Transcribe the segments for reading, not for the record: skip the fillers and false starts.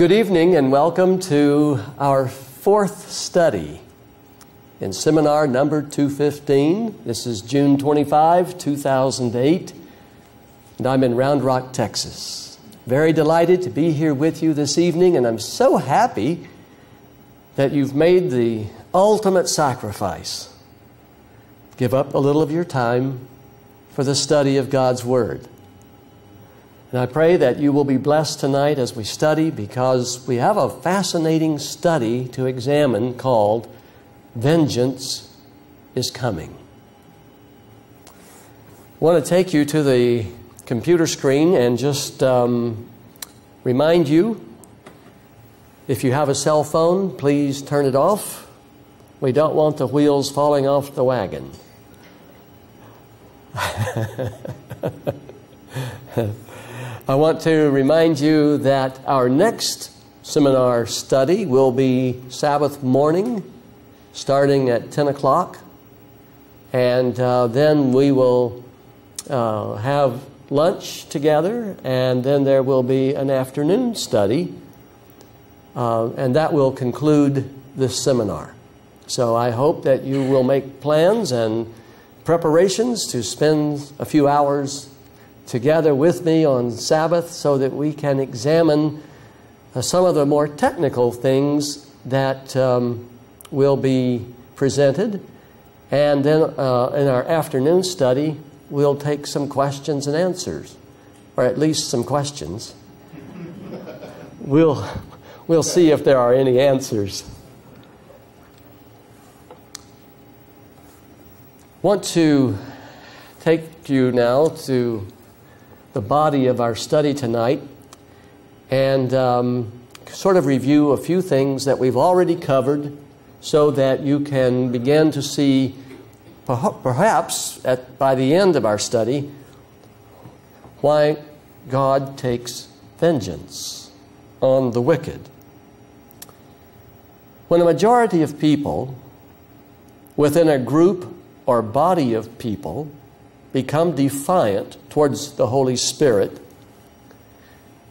Good evening and welcome to our fourth study in seminar number 215. This is June 25, 2008, and I'm in Round Rock, Texas. Very delighted to be here with you this evening, and I'm so happy that you've made the ultimate sacrifice. Give up a little of your time for the study of God's Word. And I pray that you will be blessed tonight as we study, because we have a fascinating study to examine called Vengeance is Coming. I want to take you to the computer screen and just remind you, if you have a cell phone, please turn it off. We don't want the wheels falling off the wagon. I want to remind you that our next seminar study will be Sabbath morning, starting at 10 o'clock. And then we will have lunch together, and then there will be an afternoon study. And that will conclude this seminar. So I hope that you will make plans and preparations to spend a few hours together with me on Sabbath, so that we can examine some of the more technical things that will be presented. And then in our afternoon study, we'll take some questions and answers, or at least some questions. We'll see if there are any answers. Want to take you now to the body of our study tonight, and sort of review a few things that we've already covered, so that you can begin to see, perhaps by the end of our study, why God takes vengeance on the wicked. When a majority of people within a group or body of people become defiant towards the Holy Spirit,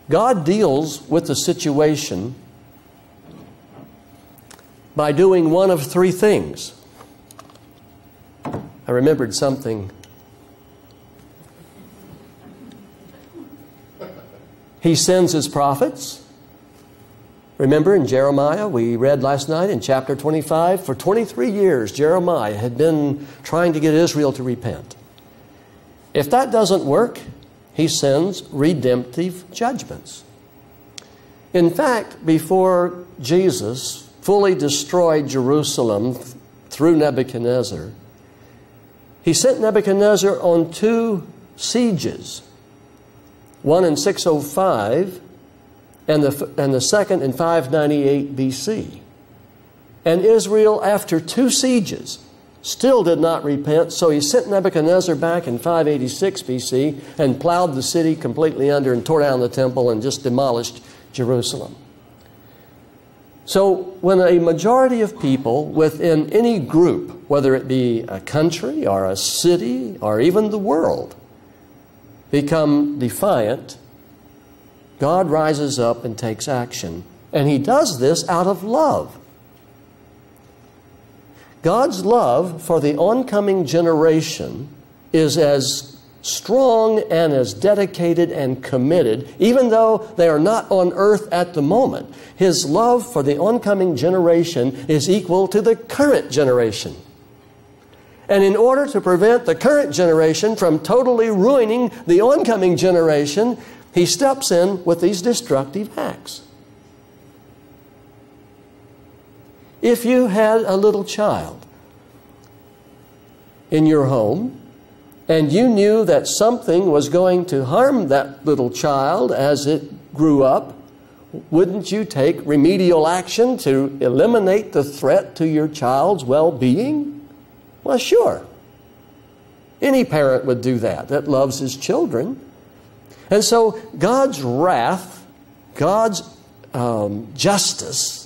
God deals with the situation by doing one of three things. I remembered something. He sends His prophets. Remember in Jeremiah, we read last night in chapter 25, for 23 years Jeremiah had been trying to get Israel to repent. If that doesn't work, He sends redemptive judgments. In fact, before Jesus fully destroyed Jerusalem through Nebuchadnezzar, He sent Nebuchadnezzar on two sieges, one in 605 and the second in 598 BC. And Israel, after two sieges, still did not repent, so He sent Nebuchadnezzar back in 586 BC and plowed the city completely under and tore down the temple and just demolished Jerusalem. So when a majority of people within any group, whether it be a country or a city or even the world, become defiant, God rises up and takes action. And He does this out of love. God's love for the oncoming generation is as strong and as dedicated and committed, even though they are not on earth at the moment. His love for the oncoming generation is equal to the current generation. And in order to prevent the current generation from totally ruining the oncoming generation, He steps in with these destructive acts. If you had a little child in your home and you knew that something was going to harm that little child as it grew up, wouldn't you take remedial action to eliminate the threat to your child's well-being? Well, sure. Any parent would do that loves his children. And so God's wrath, God's justice,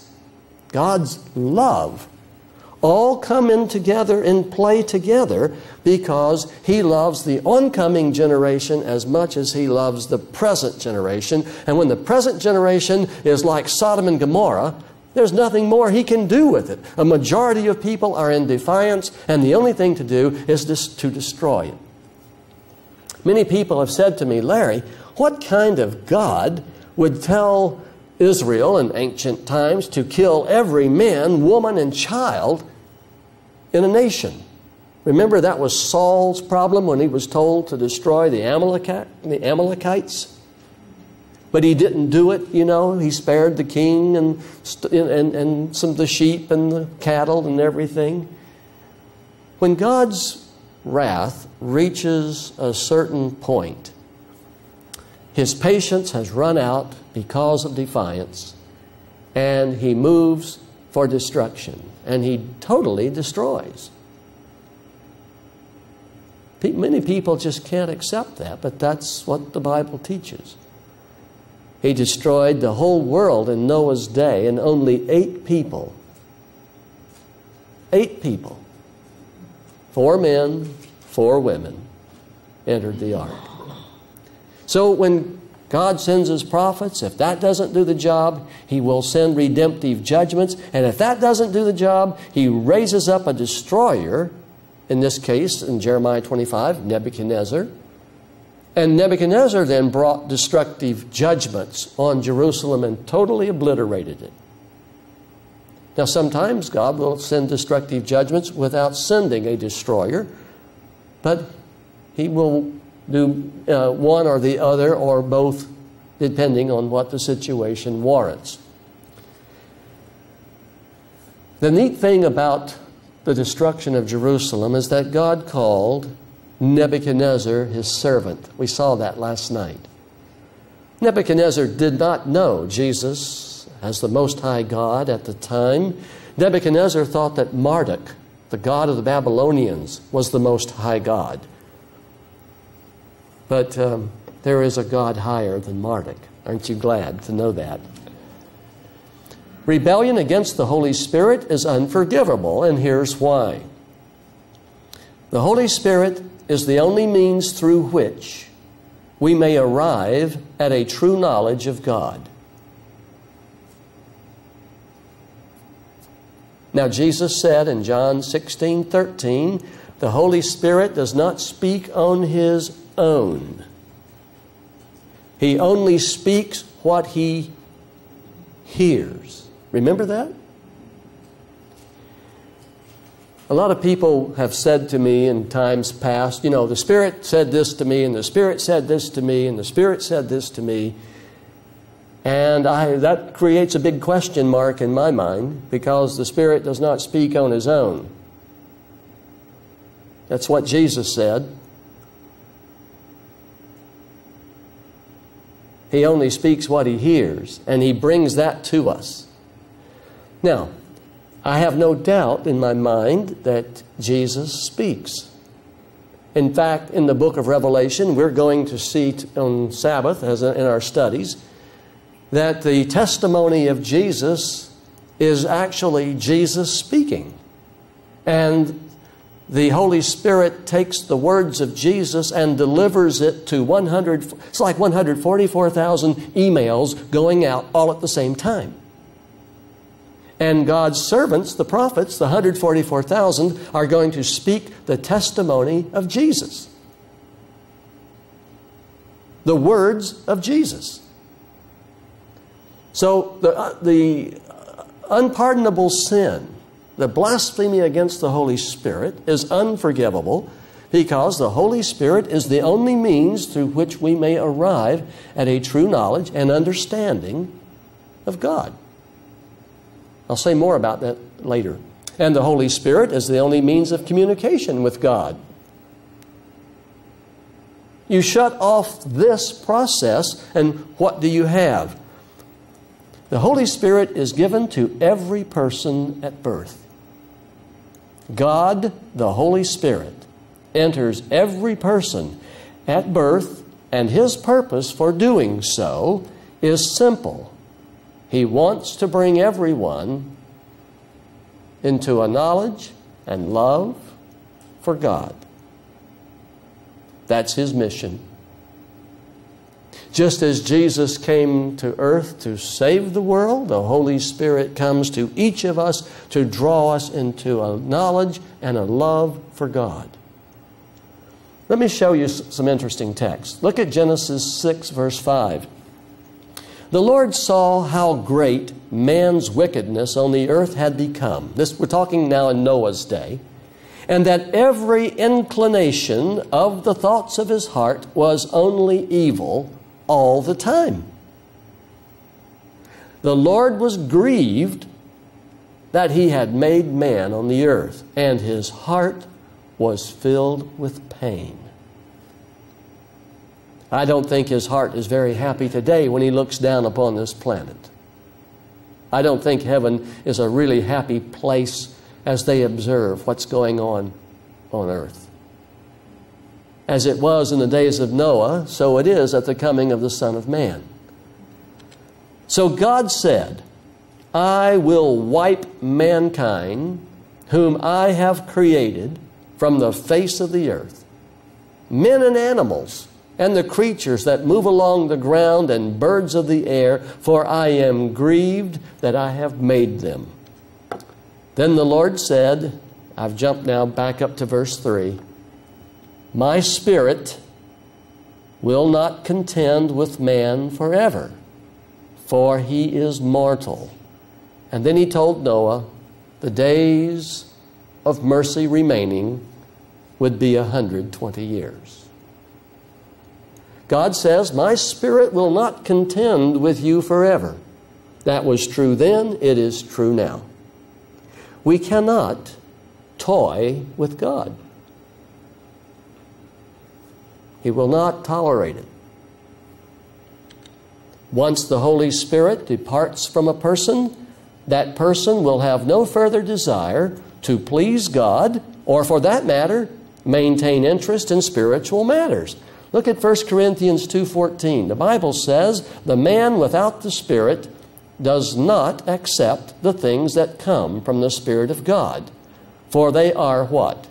God's love all come in together and play together because he loves the oncoming generation as much as he loves the present generation. And when the present generation is like Sodom and Gomorrah, there's nothing more he can do with it. A majority of people are in defiance, and the only thing to do is to destroy it. Many people have said to me, Larry, what kind of God would tell Israel in ancient times to kill every man, woman, and child in a nation? Remember, that was Saul's problem when he was told to destroy the Amalekites. But he didn't do it, you know. He spared the king and some of the sheep and the cattle and everything. When God's wrath reaches a certain point, his patience has run out because of defiance, and he moves for destruction, and he totally destroys. Many people just can't accept that, but that's what the Bible teaches. He destroyed the whole world in Noah's day, and only 8 people. 8 people. 4 men, 4 women entered the ark. So when God sends his prophets, if that doesn't do the job, he will send redemptive judgments. And if that doesn't do the job, he raises up a destroyer, in this case, in Jeremiah 25, Nebuchadnezzar. And Nebuchadnezzar then brought destructive judgments on Jerusalem and totally obliterated it. Now, sometimes God will send destructive judgments without sending a destroyer, but he will do one or the other or both, depending on what the situation warrants. The neat thing about the destruction of Jerusalem is that God called Nebuchadnezzar his servant. We saw that last night. Nebuchadnezzar did not know Jesus as the Most High God at the time. Nebuchadnezzar thought that Marduk, the god of the Babylonians, was the Most High God. But there is a God higher than Marduk. Aren't you glad to know that? Rebellion against the Holy Spirit is unforgivable, and here's why. The Holy Spirit is the only means through which we may arrive at a true knowledge of God. Now, Jesus said in John 16:13, the Holy Spirit does not speak on his own. He only speaks what he hears. Remember that? A lot of people have said to me in times past, you know, the Spirit said this to me, and the Spirit said this to me, and the Spirit said this to me. And that creates a big question mark in my mind, because the Spirit does not speak on his own. That's what Jesus said. He only speaks what he hears, and he brings that to us. Now, I have no doubt in my mind that Jesus speaks. In fact, in the book of Revelation, we're going to see on Sabbath, as in our studies, that the testimony of Jesus is actually Jesus speaking. And the Holy Spirit takes the words of Jesus and delivers it to 144,000 emails going out all at the same time. And God's servants, the prophets, the 144,000, are going to speak the testimony of Jesus. The words of Jesus. So the unpardonable sin, the blasphemy against the Holy Spirit, is unforgivable because the Holy Spirit is the only means through which we may arrive at a true knowledge and understanding of God. I'll say more about that later. And the Holy Spirit is the only means of communication with God. You shut off this process, and what do you have? The Holy Spirit is given to every person at birth. God, the Holy Spirit, enters every person at birth, and his purpose for doing so is simple. He wants to bring everyone into a knowledge and love for God. That's his mission. Just as Jesus came to earth to save the world, the Holy Spirit comes to each of us to draw us into a knowledge and a love for God. Let me show you some interesting texts. Look at Genesis 6, verse 5. The Lord saw how great man's wickedness on the earth had become. This, we're talking now in Noah's day. And that every inclination of the thoughts of his heart was only evil all the time. The Lord was grieved that he had made man on the earth, and his heart was filled with pain. I don't think his heart is very happy today when he looks down upon this planet. I don't think heaven is a really happy place as they observe what's going on earth. As it was in the days of Noah, so it is at the coming of the Son of Man. So God said, I will wipe mankind, whom I have created, from the face of the earth, men and animals, and the creatures that move along the ground and birds of the air, for I am grieved that I have made them. Then the Lord said, I've jumped now back up to verse 3, my spirit will not contend with man forever, for he is mortal. And then he told Noah, the days of mercy remaining would be 120 years. God says, my spirit will not contend with you forever. That was true then, it is true now. We cannot toy with God. He will not tolerate it. Once the Holy Spirit departs from a person, that person will have no further desire to please God, or for that matter, maintain interest in spiritual matters. Look at 1 Corinthians 2:14. The Bible says, the man without the Spirit does not accept the things that come from the Spirit of God, for they are what?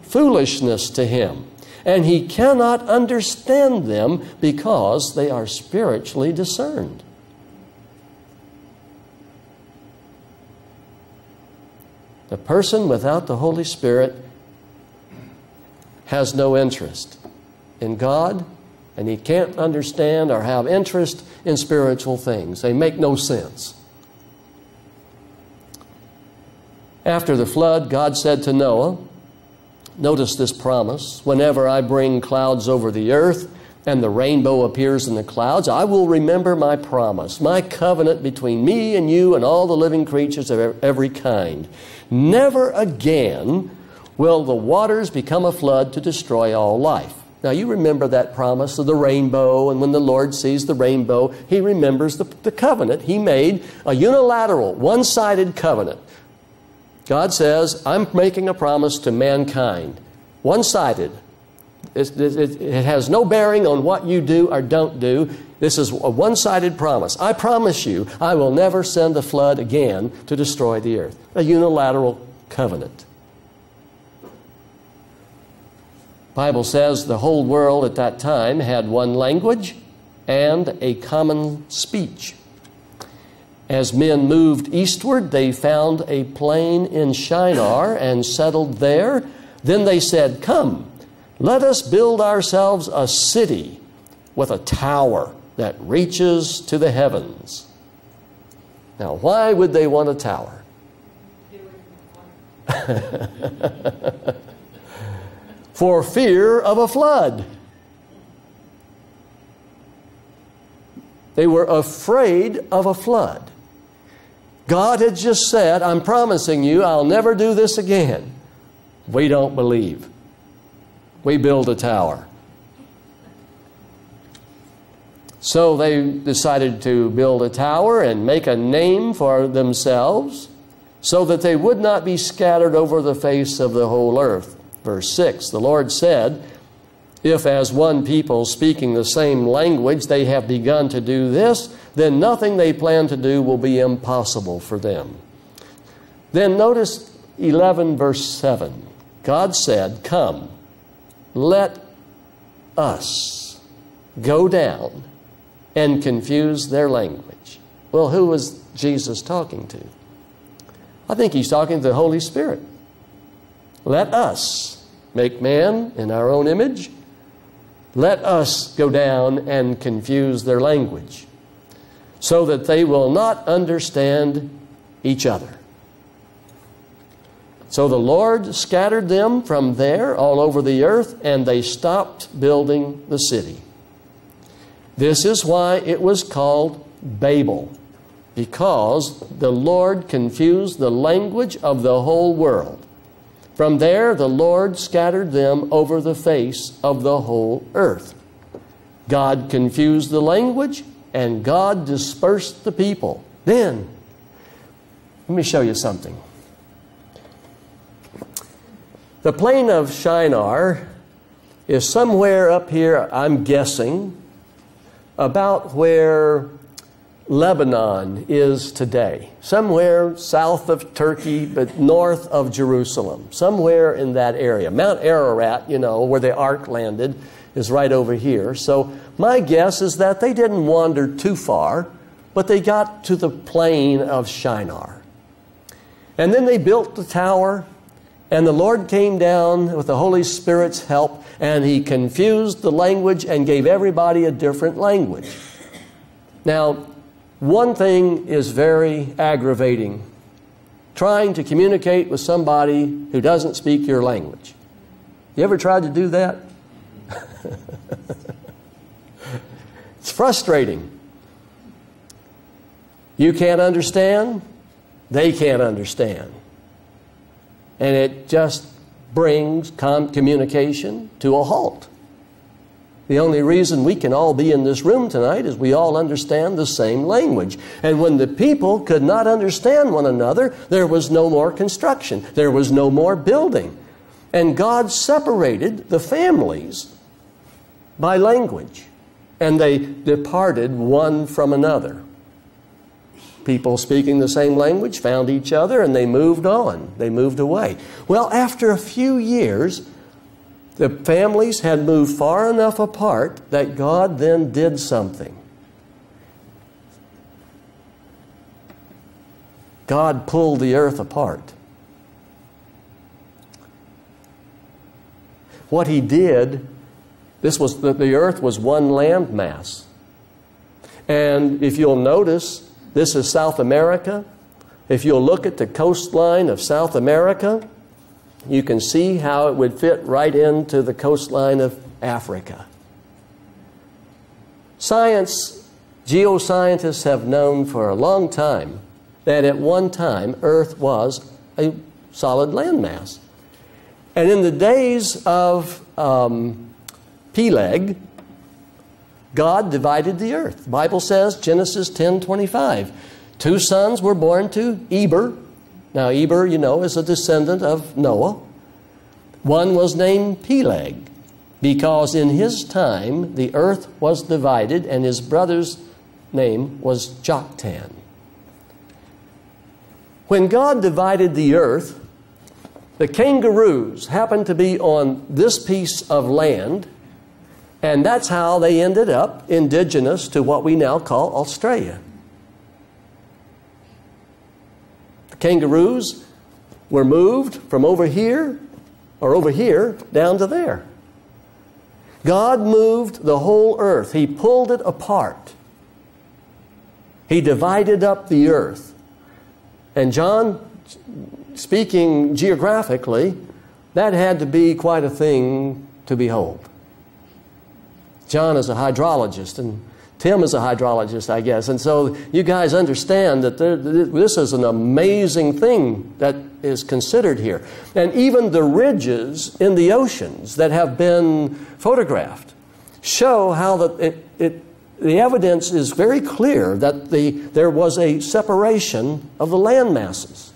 Foolishness to him. And he cannot understand them because they are spiritually discerned. The person without the Holy Spirit has no interest in God, and he can't understand or have interest in spiritual things. They make no sense. After the flood, God said to Noah, notice this promise, whenever I bring clouds over the earth and the rainbow appears in the clouds, I will remember my promise, my covenant between me and you and all the living creatures of every kind. Never again will the waters become a flood to destroy all life. Now, you remember that promise of the rainbow, and when the Lord sees the rainbow, he remembers the covenant he made, a unilateral, one-sided covenant. God says, I'm making a promise to mankind, one-sided. It has no bearing on what you do or don't do. This is a one-sided promise. I promise you, I will never send a flood again to destroy the earth. A unilateral covenant. The Bible says the whole world at that time had one language and a common speech. As men moved eastward, they found a plain in Shinar and settled there. Then they said, come, let us build ourselves a city with a tower that reaches to the heavens. Now, why would they want a tower? For fear of a flood. They were afraid of a flood. God had just said, I'm promising you, I'll never do this again. We don't believe. We build a tower. So they decided to build a tower and make a name for themselves so that they would not be scattered over the face of the whole earth. Verse 6, the Lord said, if as one people speaking the same language they have begun to do this, then nothing they plan to do will be impossible for them. Then notice 11 verse 7. God said, come, let us go down and confuse their language. Well, who was Jesus talking to? I think he's talking to the Holy Spirit. Let us make man in our own image. Let us go down and confuse their language so that they will not understand each other. So the Lord scattered them from there all over the earth, and they stopped building the city. This is why it was called Babel, because the Lord confused the language of the whole world. From there, the Lord scattered them over the face of the whole earth. God confused the language, and God dispersed the people. Then, let me show you something. The plain of Shinar is somewhere up here, I'm guessing, about where Lebanon is today. Somewhere south of Turkey, but north of Jerusalem. Somewhere in that area. Mount Ararat, you know, where the ark landed, is right over here. So my guess is that they didn't wander too far, but they got to the plain of Shinar. And then they built the tower. And the Lord came down with the Holy Spirit's help, and He confused the language and gave everybody a different language. Now, one thing is very aggravating: trying to communicate with somebody who doesn't speak your language. You ever tried to do that? It's frustrating. You can't understand, they can't understand. And it just brings communication to a halt. The only reason we can all be in this room tonight is we all understand the same language. And when the people could not understand one another, there was no more construction. There was no more building. And God separated the families by language. And they departed one from another. People speaking the same language found each other, and they moved on. They moved away. Well, after a few years, the families had moved far enough apart that God then did something. God pulled the earth apart. What He did, this was the earth was one land mass. And if you'll notice, this is South America. If you'll look at the coastline of South America, you can see how it would fit right into the coastline of Africa. Science, geoscientists have known for a long time that at one time Earth was a solid landmass. And in the days of Peleg, God divided the earth. The Bible says, Genesis 10:25, two sons were born to Eber. Now, Eber, you know, is a descendant of Noah. One was named Peleg, because in his time, the earth was divided, and his brother's name was Joktan. When God divided the earth, the kangaroos happened to be on this piece of land, and that's how they ended up indigenous to what we now call Australia. The kangaroos were moved from over here, or over here, down to there. God moved the whole earth. He pulled it apart. He divided up the earth. And John, speaking geographically, that had to be quite a thing to behold. John is a hydrologist, and Tim is a hydrologist, I guess. And so you guys understand that this is an amazing thing that is considered here. And even the ridges in the oceans that have been photographed show how the evidence is very clear that there was a separation of the land masses.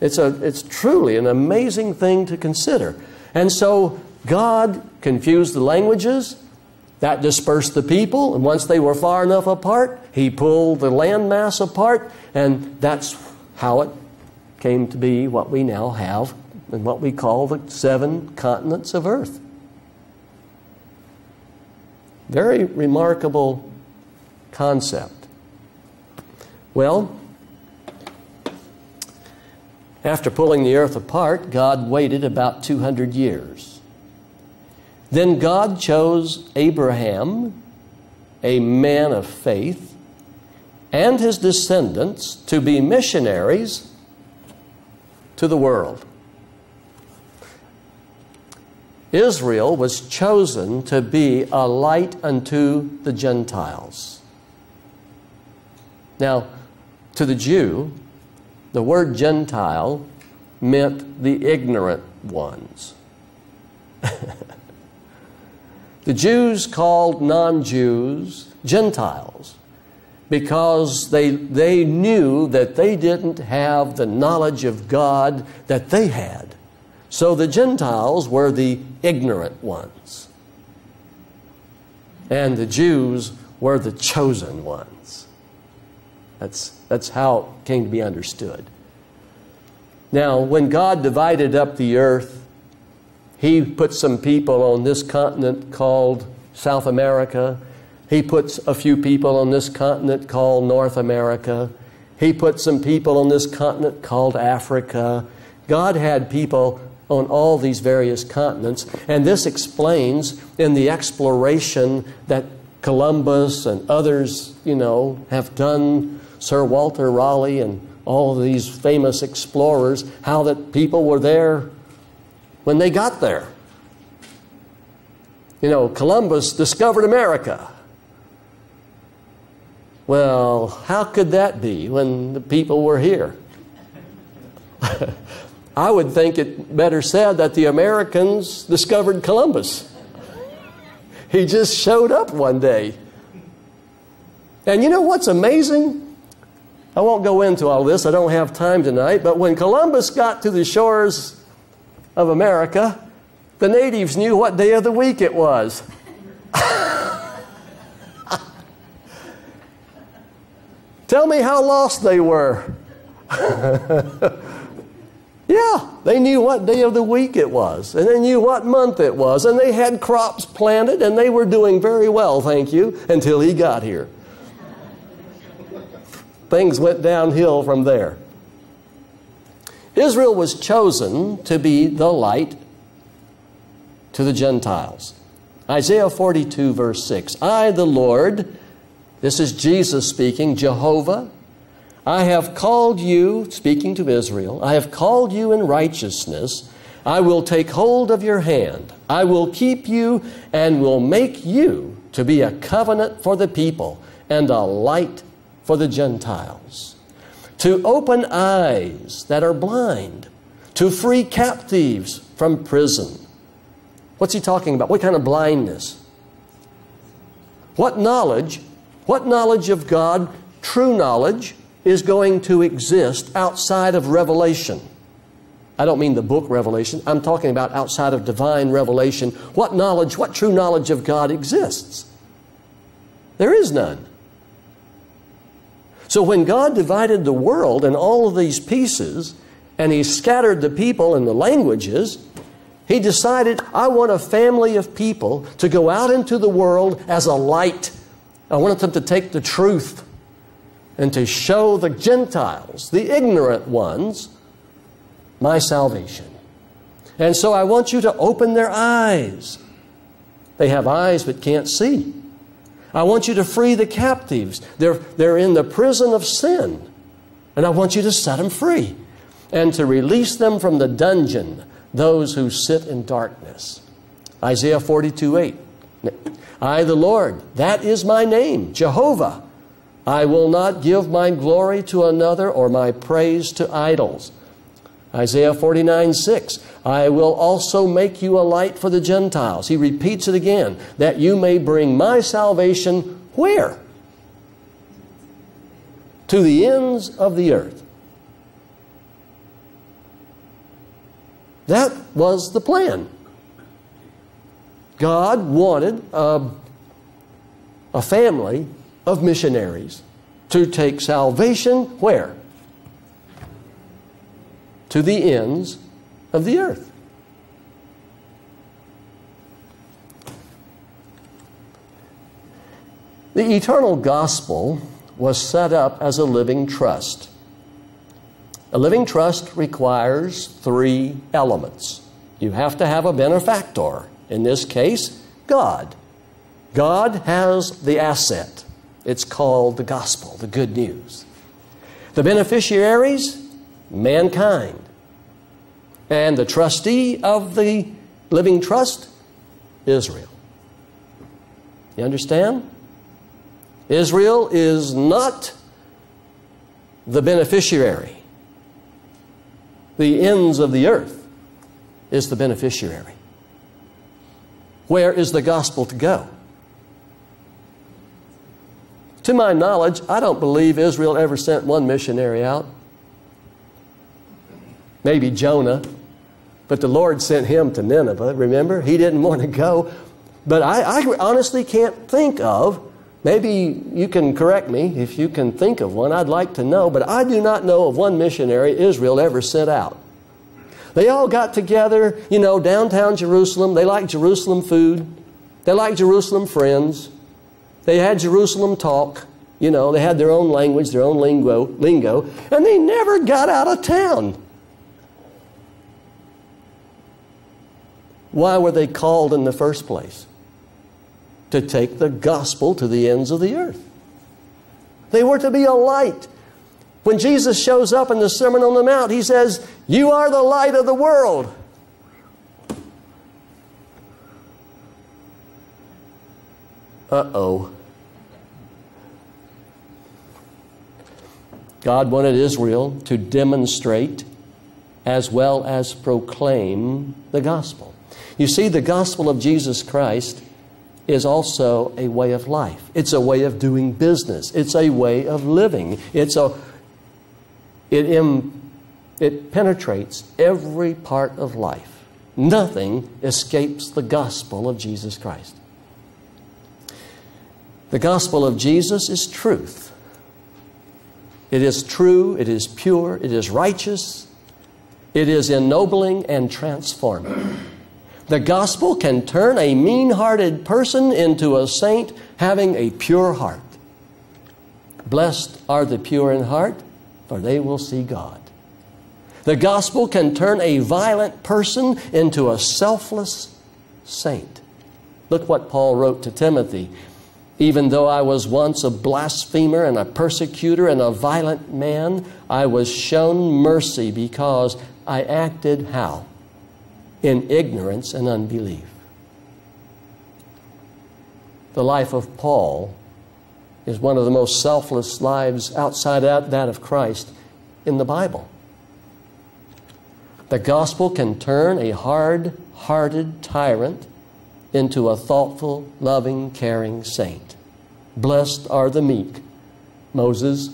It's truly an amazing thing to consider. And so God confused the languages. That dispersed the people, and once they were far enough apart, he pulled the landmass apart, and that's how it came to be what we now have and what we call the 7 continents of earth. Very remarkable concept. Well, after pulling the earth apart, God waited about 200 years. Then God chose Abraham, a man of faith, and his descendants to be missionaries to the world. Israel was chosen to be a light unto the Gentiles. Now, to the Jew, the word Gentile meant the ignorant ones. The Jews called non-Jews Gentiles because they knew that they didn't have the knowledge of God that they had. So the Gentiles were the ignorant ones. And the Jews were the chosen ones. That's how it came to be understood. Now, when God divided up the earth, he put some people on this continent called South America. He puts a few people on this continent called North America. He put some people on this continent called Africa. God had people on all these various continents, and this explains in the exploration that Columbus and others, you know, have done, Sir Walter Raleigh and all of these famous explorers, how that people were there when they got there. You know, Columbus discovered America. Well, how could that be when the people were here? I would think it better said that the Americans discovered Columbus. He just showed up one day. And you know what's amazing? I won't go into all this. I don't have time tonight. But when Columbus got to the shores of America, the natives knew what day of the week it was. Tell me how lost they were. Yeah, they knew what day of the week it was, and they knew what month it was, and they had crops planted, and they were doing very well, thank you, until he got here. Things went downhill from there. Israel was chosen to be the light to the Gentiles. Isaiah 42, verse 6, I, the Lord, this is Jesus speaking, Jehovah, I have called you, speaking to Israel, I have called you in righteousness. I will take hold of your hand. I will keep you and will make you to be a covenant for the people and a light for the Gentiles, to open eyes that are blind, to free captives from prison. What's he talking about? What kind of blindness? What knowledge of God, true knowledge, is going to exist outside of revelation? I don't mean the book Revelation. I'm talking about outside of divine revelation. What knowledge, what true knowledge of God exists? There is none. So when God divided the world in all of these pieces, and he scattered the people and the languages, he decided, I want a family of people to go out into the world as a light. I wanted them to take the truth and to show the Gentiles, the ignorant ones, my salvation. And so I want you to open their eyes. They have eyes but can't see. I want you to free the captives. They're in the prison of sin. And I want you to set them free and to release them from the dungeon, those who sit in darkness. Isaiah 42:8. I, the Lord, that is my name, Jehovah. I will not give my glory to another or my praise to idols. Isaiah 49:6. I will also make you a light for the Gentiles. He repeats it again. That you may bring my salvation where? To the ends of the earth. That was the plan. God wanted a a family of missionaries to take salvation where? To the ends of the earth. The eternal gospel was set up as a living trust. A living trust requires three elements. You have to have a benefactor. In this case, God. God has the asset. It's called the gospel, the good news. The beneficiaries, mankind. And the trustee of the living trust, Israel. You understand? Israel is not the beneficiary. The ends of the earth is the beneficiary. Where is the gospel to go? To my knowledge, I don't believe Israel ever sent one missionary out. Maybe Jonah, but the Lord sent him to Nineveh, remember? He didn't want to go. But I honestly can't think of, maybe you can correct me if you can think of one, I'd like to know, but I do not know of one missionary Israel ever sent out. They all got together, you know, downtown Jerusalem. They liked Jerusalem food. They liked Jerusalem friends. They had Jerusalem talk. You know, they had their own language, their own lingo, and they never got out of town. Why were they called in the first place? To take the gospel to the ends of the earth. They were to be a light. When Jesus shows up in the Sermon on the Mount, He says, "You are the light of the world." Uh-oh. God wanted Israel to demonstrate as well as proclaim the gospel. You see, the gospel of Jesus Christ is also a way of life. It's a way of doing business. It's a way of living. It penetrates every part of life. Nothing escapes the gospel of Jesus Christ. The gospel of Jesus is truth. It is true, it is pure, it is righteous, it is ennobling and transforming. The gospel can turn a mean-hearted person into a saint having a pure heart. Blessed are the pure in heart, for they will see God. The gospel can turn a violent person into a selfless saint. Look what Paul wrote to Timothy. Even though I was once a blasphemer and a persecutor and a violent man, I was shown mercy because I acted how? In ignorance and unbelief. The life of Paul is one of the most selfless lives outside of that of Christ in the Bible. The gospel can turn a hard-hearted tyrant into a thoughtful, loving, caring saint. Blessed are the meek, Moses,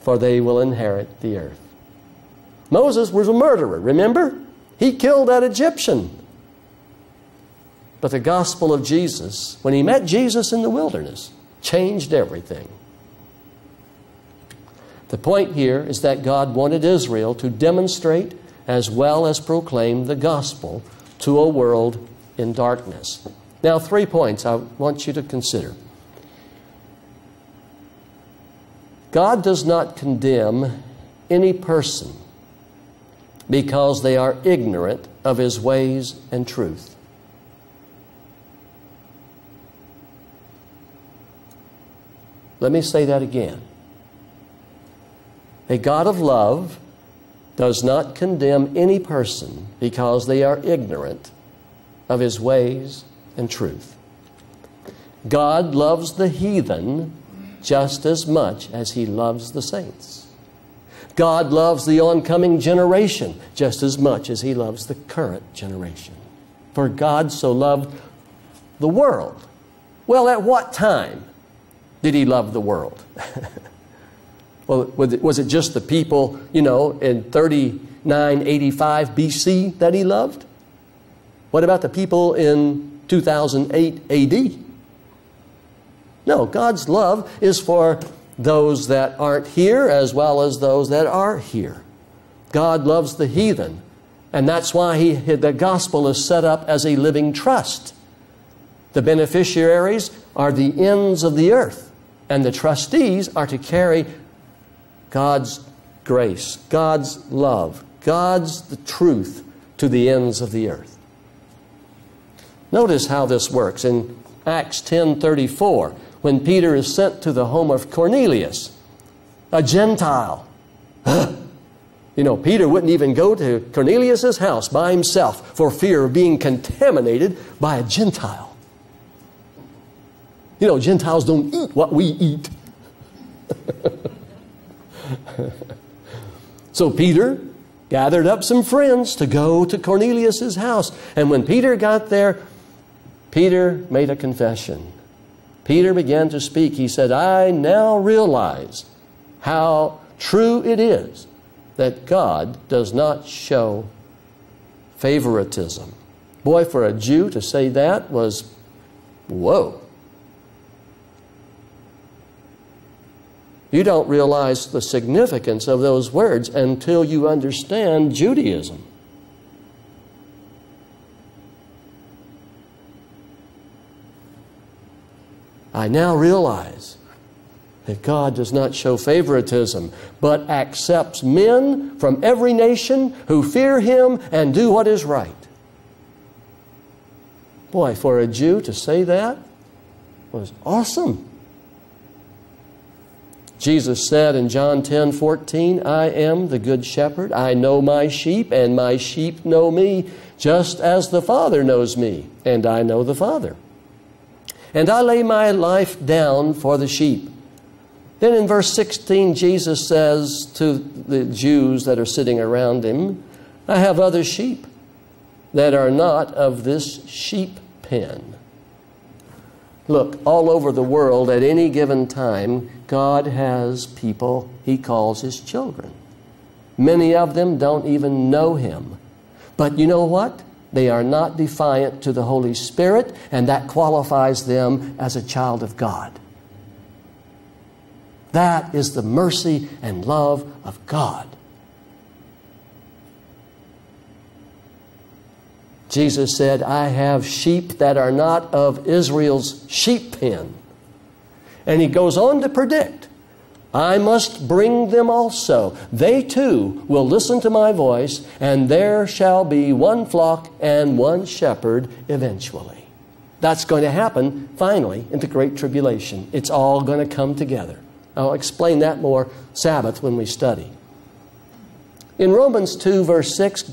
for they will inherit the earth. Moses was a murderer, remember? He killed that Egyptian. But the gospel of Jesus, when he met Jesus in the wilderness, changed everything. The point here is that God wanted Israel to demonstrate as well as proclaim the gospel to a world in darkness. Now, 3 points I want you to consider. God does not condemn any person because they are ignorant of His ways and truth. Let me say that again. A God of love does not condemn any person because they are ignorant of His ways and truth. God loves the heathen just as much as He loves the saints. God loves the oncoming generation just as much as He loves the current generation. For God so loved the world. Well, at what time did He love the world? Well, was it just the people, you know, in 3985 B.C. that He loved? What about the people in 2008 A.D.? No, God's love is for those that aren't here as well as those that are here. God loves the heathen, and that's why the gospel is set up as a living trust. The beneficiaries are the ends of the earth, and the trustees are to carry God's grace, God's love, God's truth to the ends of the earth. Notice how this works in Acts 10:34, when Peter is sent to the home of Cornelius, a Gentile. You know, Peter wouldn't even go to Cornelius' house by himself for fear of being contaminated by a Gentile. You know, Gentiles don't eat what we eat. So Peter gathered up some friends to go to Cornelius' house. And when Peter got there, Peter made a confession. Peter began to speak. He said, I now realize how true it is that God does not show favoritism. Boy, for a Jew to say that was, whoa. You don't realize the significance of those words until you understand Judaism. I now realize that God does not show favoritism, but accepts men from every nation who fear Him and do what is right. Boy, for a Jew to say that was awesome. Jesus said in John 10:14, I am the good shepherd. I know my sheep, and my sheep know me, just as the Father knows me, and I know the Father. And I lay my life down for the sheep. Then in verse 16, Jesus says to the Jews that are sitting around Him, I have other sheep that are not of this sheep pen. Look, all over the world at any given time, God has people He calls His children. Many of them don't even know Him. But you know what? They are not defiant to the Holy Spirit, and that qualifies them as a child of God. That is the mercy and love of God. Jesus said, I have sheep that are not of Israel's sheep pen. And He goes on to predict, I must bring them also. They too will listen to my voice, and there shall be one flock and one shepherd eventually. That's going to happen finally in the Great Tribulation. It's all going to come together. I'll explain that more Sabbath when we study. In Romans 2, verse 6,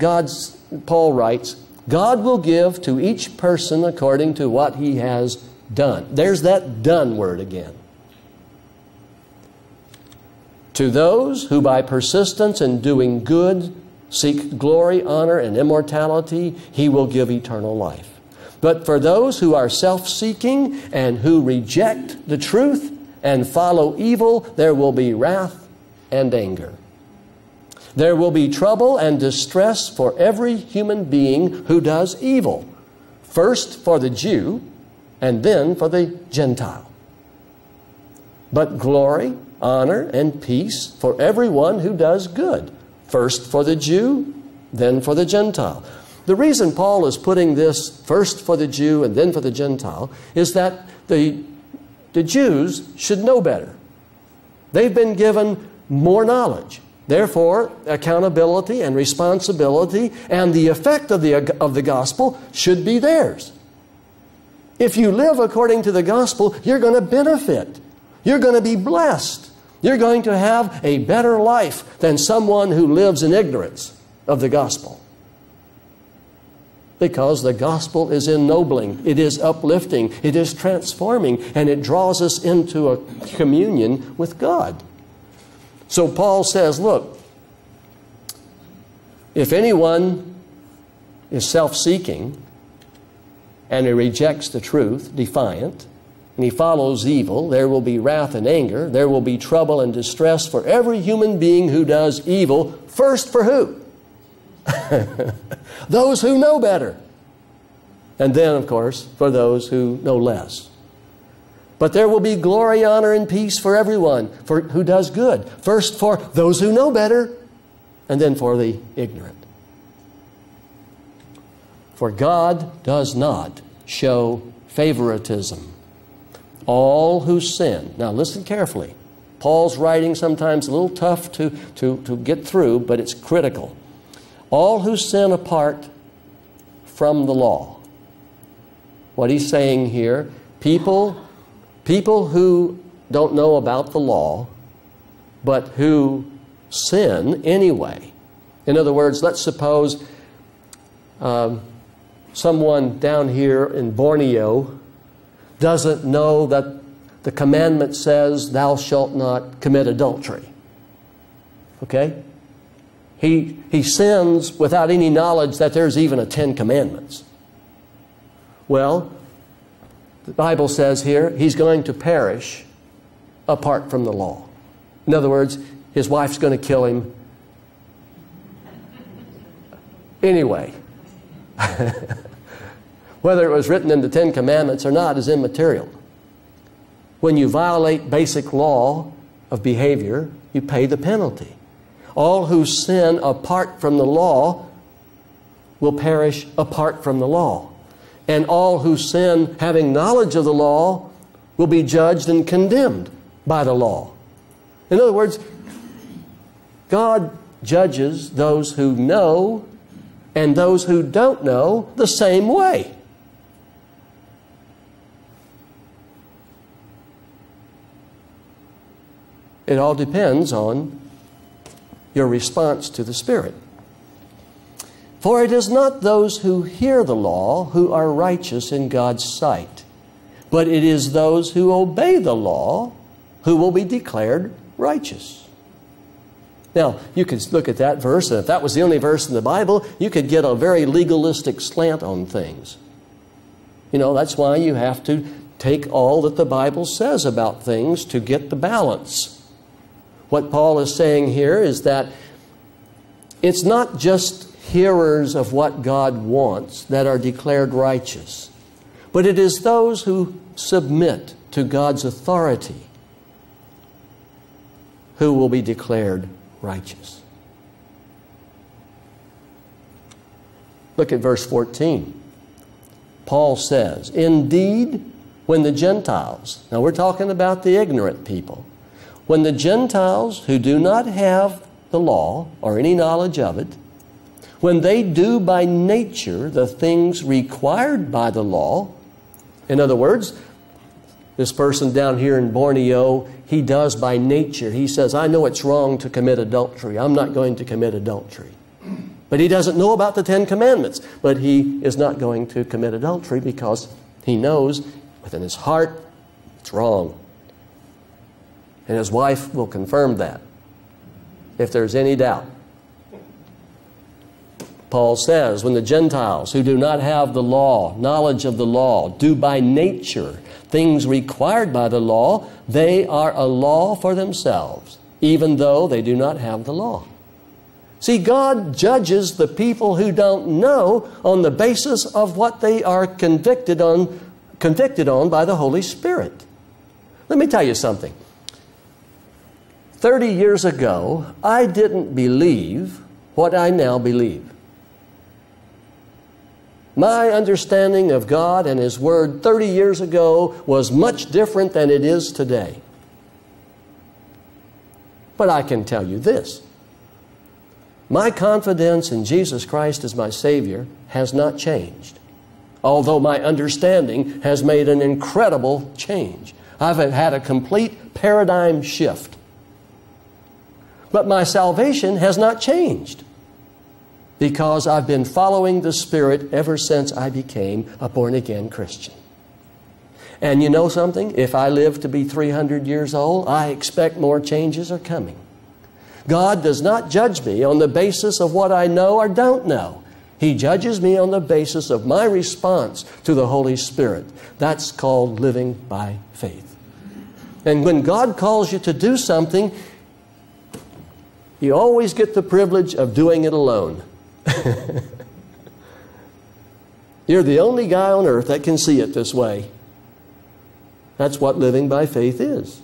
Paul writes, God will give to each person according to what he has done. There's that done word again. To those who by persistence in doing good seek glory, honor, and immortality, He will give eternal life. But for those who are self-seeking and who reject the truth and follow evil, there will be wrath and anger. There will be trouble and distress for every human being who does evil, first for the Jew and then for the Gentile. But glory, honor, and peace for everyone who does good, first for the Jew, then for the Gentile. The reason Paul is putting this first for the Jew and then for the Gentile is that the Jews should know better. They've been given more knowledge. Therefore, accountability and responsibility and the effect of the gospel should be theirs. If you live according to the gospel, you're going to benefit. You're going to be blessed. You're going to have a better life than someone who lives in ignorance of the gospel. Because the gospel is ennobling, it is uplifting, it is transforming, and it draws us into a communion with God. So Paul says, look, if anyone is self-seeking and he rejects the truth, defiant, and he follows evil, there will be wrath and anger, there will be trouble and distress for every human being who does evil, first for who? Those who know better. And then, of course, for those who know less. But there will be glory, honor, and peace for everyone for who does good. First for those who know better, and then for the ignorant. For God does not show favoritism. All who sin. Now listen carefully. Paul's writing sometimes a little tough to get through, but it's critical. All who sin apart from the law. What he's saying here, people who don't know about the law, but who sin anyway. In other words, let's suppose someone down here in Borneo doesn't know that the commandment says, thou shalt not commit adultery. Okay? He sins without any knowledge that there's even a 10 Commandments. Well, the Bible says here, he's going to perish apart from the law. In other words, his wife's going to kill him anyway. Whether it was written in the 10 Commandments or not is immaterial. When you violate basic law of behavior, you pay the penalty. All who sin apart from the law will perish apart from the law. And all who sin having knowledge of the law will be judged and condemned by the law. In other words, God judges those who know and those who don't know the same way. It all depends on your response to the Spirit. For it is not those who hear the law who are righteous in God's sight, but it is those who obey the law who will be declared righteous. Now, you could look at that verse, and if that was the only verse in the Bible, you could get a very legalistic slant on things. You know, that's why you have to take all that the Bible says about things to get the balance. What Paul is saying here is that it's not just hearers of what God wants that are declared righteous, but it is those who submit to God's authority who will be declared righteous. Look at verse 14. Paul says, indeed, when the Gentiles, now we're talking about the ignorant people, when the Gentiles who do not have the law or any knowledge of it, when they do by nature the things required by the law, in other words, this person down here in Borneo, he does by nature. He says, I know it's wrong to commit adultery. I'm not going to commit adultery. But he doesn't know about the 10 Commandments. But he is not going to commit adultery because he knows within his heart it's wrong. And his wife will confirm that, if there's any doubt. Paul says, when the Gentiles who do not have the law, knowledge of the law, do by nature things required by the law, they are a law for themselves, even though they do not have the law. See, God judges the people who don't know on the basis of what they are convicted on by the Holy Spirit. Let me tell you something. 30 years ago, I didn't believe what I now believe. My understanding of God and His Word 30 years ago was much different than it is today. But I can tell you this. My confidence in Jesus Christ as my Savior has not changed, although my understanding has made an incredible change. I've had a complete paradigm shift. But my salvation has not changed, because I've been following the Spirit ever since I became a born-again Christian. And you know something? If I live to be 300 years old, I expect more changes are coming. God does not judge me on the basis of what I know or don't know. He judges me on the basis of my response to the Holy Spirit. That's called living by faith. And when God calls you to do something, you always get the privilege of doing it alone. You're the only guy on earth that can see it this way. That's what living by faith is.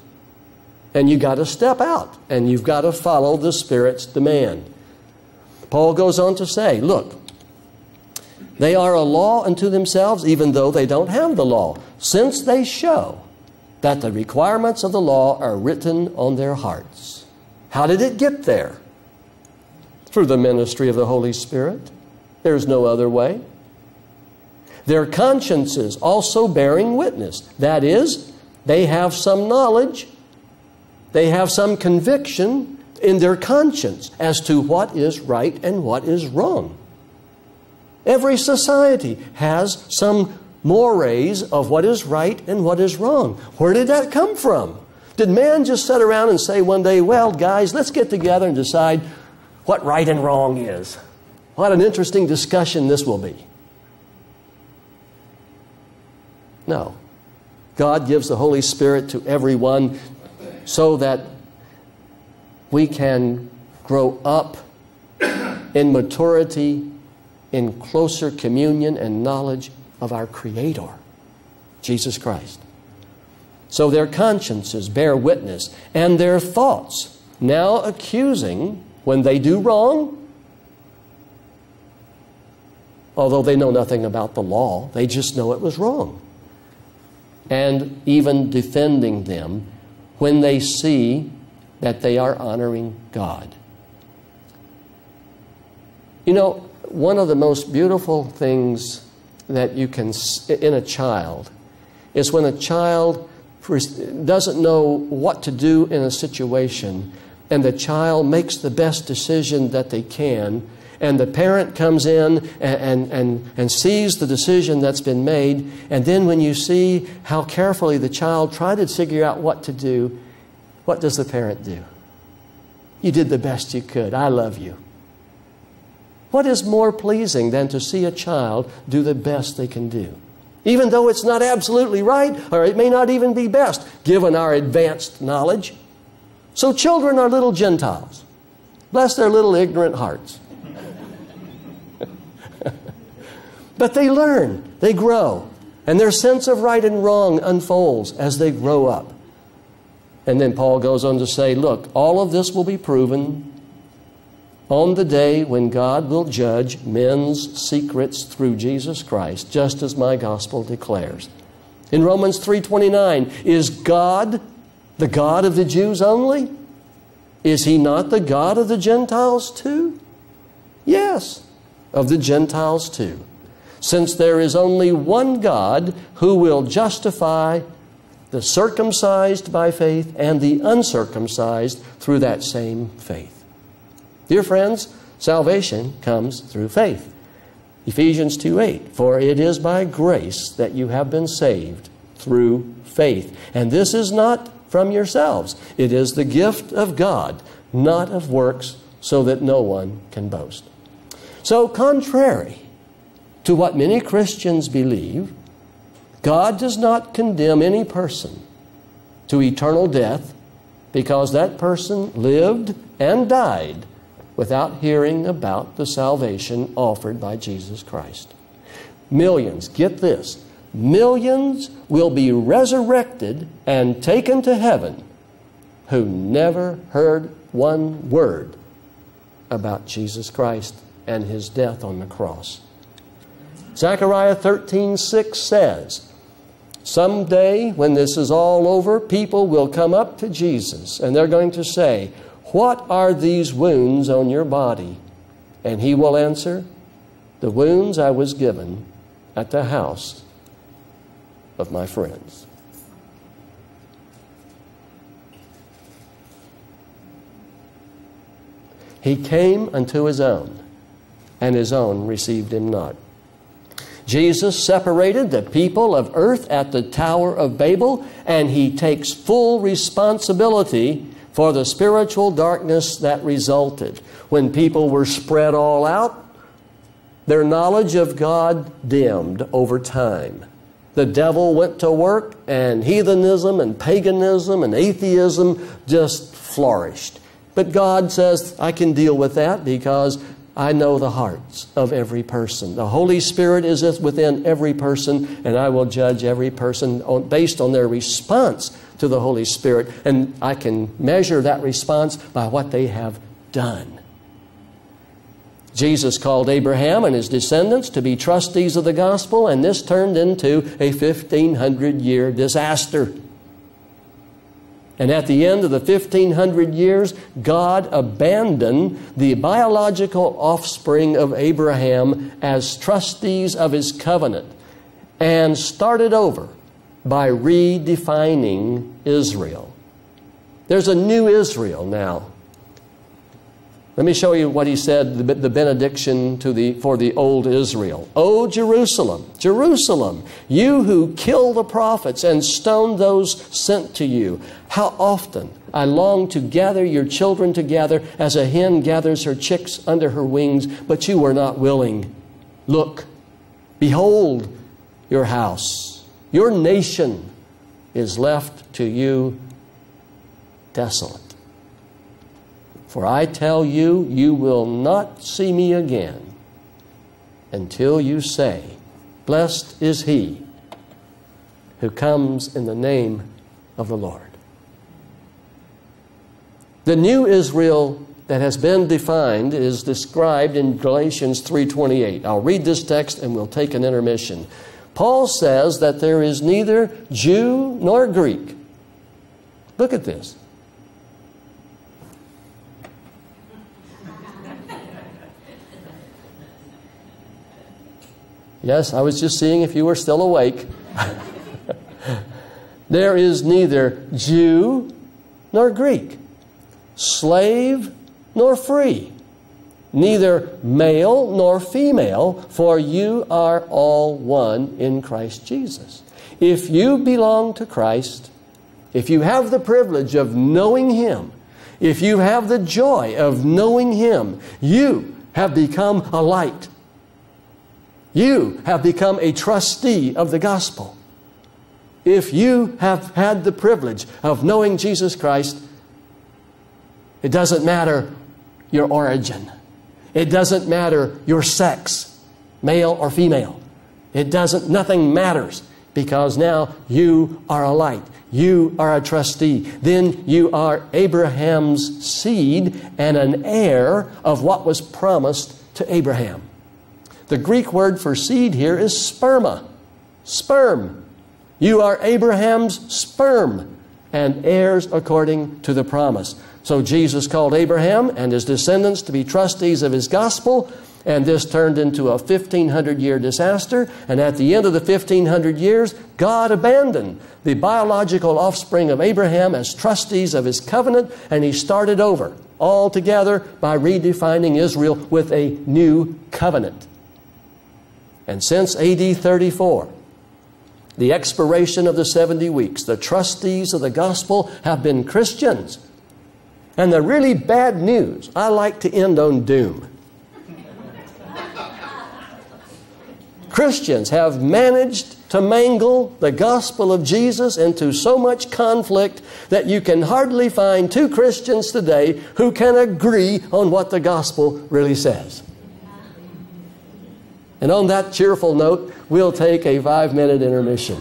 And you've got to step out, and you've got to follow the Spirit's demand. Paul goes on to say, look, they are a law unto themselves, even though they don't have the law, since they show that the requirements of the law are written on their hearts. How did it get there? Through the ministry of the Holy Spirit. There's no other way. Their consciences also bearing witness. That is, they have some knowledge, they have some conviction in their conscience as to what is right and what is wrong. Every society has some mores of what is right and what is wrong. Where did that come from? Did man just sit around and say one day, well, guys, let's get together and decide what right and wrong is? What an interesting discussion this will be. No. God gives the Holy Spirit to everyone so that we can grow up in maturity, in closer communion and knowledge of our Creator, Jesus Christ. So their consciences bear witness, and their thoughts now accusing when they do wrong, although they know nothing about the law, they just know it was wrong, and even defending them when they see that they are honoring God. You know, one of the most beautiful things that you can see in a child is when a child doesn't know what to do in a situation, and the child makes the best decision that they can, and the parent comes in and sees the decision that's been made, and then when you see how carefully the child tried to figure out what to do, what does the parent do? You did the best you could. I love you. What is more pleasing than to see a child do the best they can do? Even though it's not absolutely right, or it may not even be best, given our advanced knowledge. So children are little Gentiles. Bless their little ignorant hearts. But they learn, they grow, and their sense of right and wrong unfolds as they grow up. And then Paul goes on to say, look, all of this will be proven on the day when God will judge men's secrets through Jesus Christ, just as my gospel declares. In Romans 3:29, is God the God of the Jews only? Is he not the God of the Gentiles too? Yes, of the Gentiles too. Since there is only one God who will justify the circumcised by faith and the uncircumcised through that same faith. Dear friends, salvation comes through faith. Ephesians 2:8, for it is by grace that you have been saved through faith. And this is not from yourselves. It is the gift of God, not of works, so that no one can boast. So contrary to what many Christians believe, God does not condemn any person to eternal death because that person lived and died without hearing about the salvation offered by Jesus Christ. Millions, get this, millions will be resurrected and taken to heaven who never heard one word about Jesus Christ and his death on the cross. Zechariah 13:6 says, someday when this is all over, people will come up to Jesus and they're going to say, what are these wounds on your body? And he will answer, the wounds I was given at the house of my friends. He came unto his own, and his own received him not. Jesus separated the people of earth at the Tower of Babel, and he takes full responsibility for the spiritual darkness that resulted. When people were spread all out, their knowledge of God dimmed over time. The devil went to work, and heathenism and paganism and atheism just flourished. But God says, I can deal with that because I know the hearts of every person. The Holy Spirit is within every person, and I will judge every person based on their response to the Holy Spirit. And I can measure that response by what they have done. Jesus called Abraham and his descendants to be trustees of the gospel, and this turned into a 1,500-year disaster. And at the end of the 1,500 years, God abandoned the biological offspring of Abraham as trustees of his covenant and started over by redefining Israel. There's a new Israel now. Let me show you what he said, the benediction for the old Israel. O Jerusalem, Jerusalem, you who kill the prophets and stone those sent to you, how often I long to gather your children together as a hen gathers her chicks under her wings, but you were not willing. Look, behold your house, your nation is left to you desolate. For I tell you, you will not see me again until you say, blessed is he who comes in the name of the Lord. The new Israel that has been defined is described in Galatians 3:28. I'll read this text and we'll take an intermission. Paul says that there is neither Jew nor Greek. Look at this. Yes, I was just seeing if you were still awake. There is neither Jew nor Greek, slave nor free, neither male nor female, for you are all one in Christ Jesus. If you belong to Christ, if you have the privilege of knowing Him, if you have the joy of knowing Him, you have become a light. You have become a trustee of the gospel. If you have had the privilege of knowing Jesus Christ, it doesn't matter your origin. It doesn't matter your sex, male or female. It doesn't, nothing matters, because now you are a light. You are a trustee. Then you are Abraham's seed and an heir of what was promised to Abraham. The Greek word for seed here is sperma, sperm. You are Abraham's sperm and heirs according to the promise. So Jesus called Abraham and his descendants to be trustees of his gospel, and this turned into a 1,500-year disaster. And at the end of the 1,500 years, God abandoned the biological offspring of Abraham as trustees of his covenant, and he started over altogether by redefining Israel with a new covenant. And since AD 34, the expiration of the 70 weeks, the trustees of the gospel have been Christians. And the really bad news, I like to end on doom. Christians have managed to mangle the gospel of Jesus into so much conflict that you can hardly find two Christians today who can agree on what the gospel really says. And on that cheerful note, we'll take a 5-minute intermission.